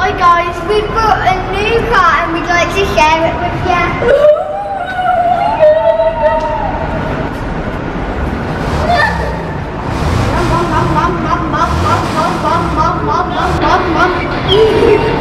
Hi guys, we bought a new car and we'd like to share it with you. Mum, mum, mum, mum, mum, mum, mum, mum, mum, mum, mum, mum, mum.